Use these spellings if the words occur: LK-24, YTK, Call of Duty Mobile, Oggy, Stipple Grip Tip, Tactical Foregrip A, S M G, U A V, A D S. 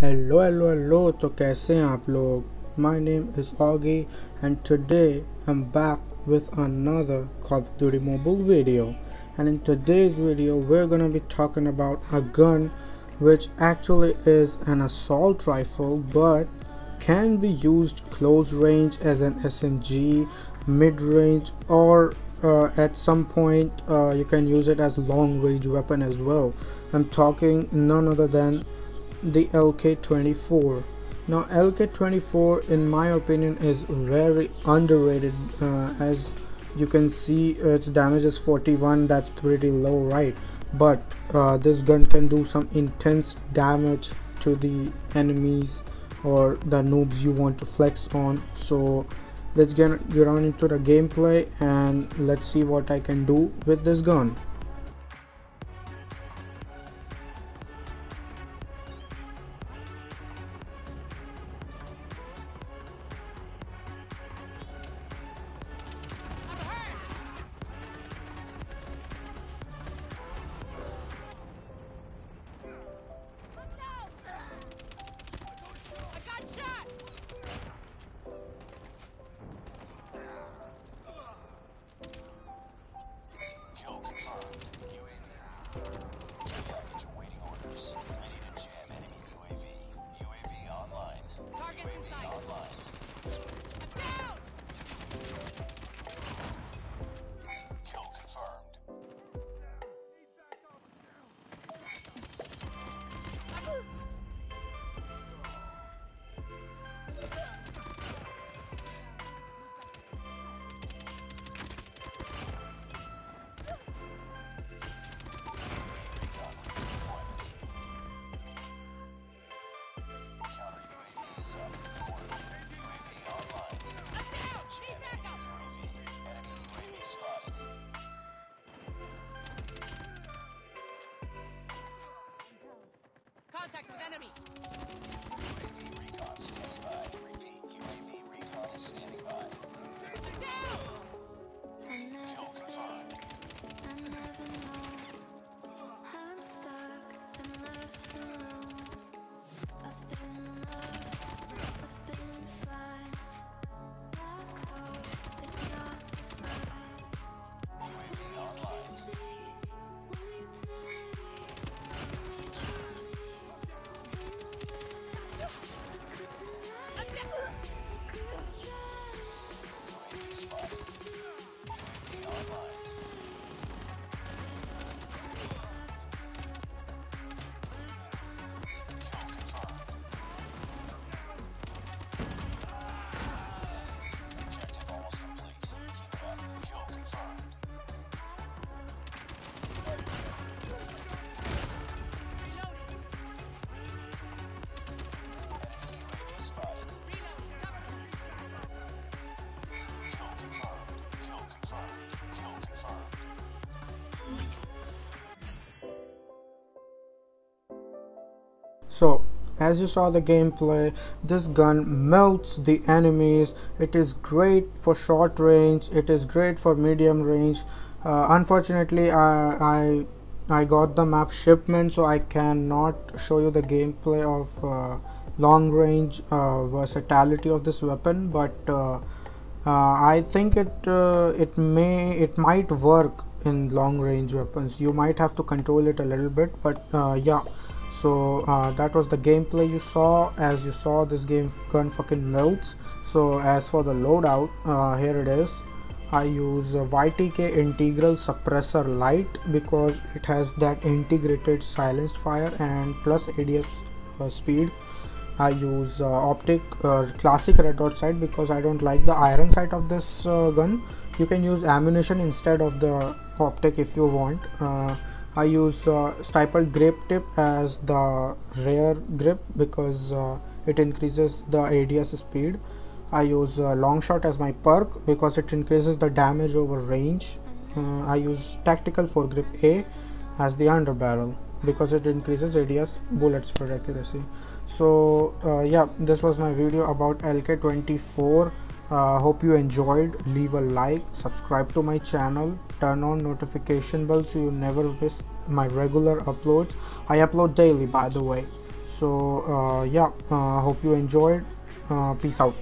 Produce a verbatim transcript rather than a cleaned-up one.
Hello, hello, hello. So, kaise hain aap log? My name is Oggy, and today I'm back with another Call of Duty Mobile video. And in today's video, we're gonna be talking about a gun, which actually is an assault rifle, but can be used close range as an S M G, mid-range, or uh, at some point uh, you can use it as long-range weapon as well. I'm talking none other than the L K twenty-four. Now L K twenty-four, in my opinion, is very underrated. Uh, as you can see, its damage is forty-one. That's pretty low, right? But uh, this gun can do some intense damage to the enemies or the noobs you want to flex on. So let's get get on into the gameplay and let's see what I can do with this gun. Contact with enemy. U A V recon standing by. Repeat, U A V recon is standing by. They're down! Kill confirmed. I never know how I'm stuck and left alone. I've been loved, I've been fine. Black hole is not fine. U A V online. So, as you saw the gameplay, this gun melts the enemies. It is great for short range. It is great for medium range. Uh, unfortunately, I, I I got the map shipment, so I cannot show you the gameplay of uh, long range uh, versatility of this weapon. But uh, uh, I think it uh, it may it might work in long range weapons. You might have to control it a little bit, but uh, yeah. So uh, that was the gameplay you saw. As you saw, this game gun fucking melts. So as for the loadout, uh, here it is. I use a Y T K integral suppressor light because it has that integrated silenced fire and plus A D S uh, speed. I use uh, optic uh, classic red dot sight because I don't like the iron sight of this uh, gun. You can use ammunition instead of the optic if you want. Uh, I use uh, Stipple Grip Tip as the rear grip because uh, it increases the A D S speed. I use uh, Long Shot as my perk because it increases the damage over range. Uh, I use Tactical Foregrip A as the underbarrel because it increases A D S bullet spread accuracy. So uh, yeah, this was my video about L K twenty-four. Uh, hope you enjoyed. Leave a like, subscribe to my channel, turn on notification bell so you never miss my regular uploads. I upload daily, by the way, So uh, yeah, uh, hope you enjoyed. Uh, peace out.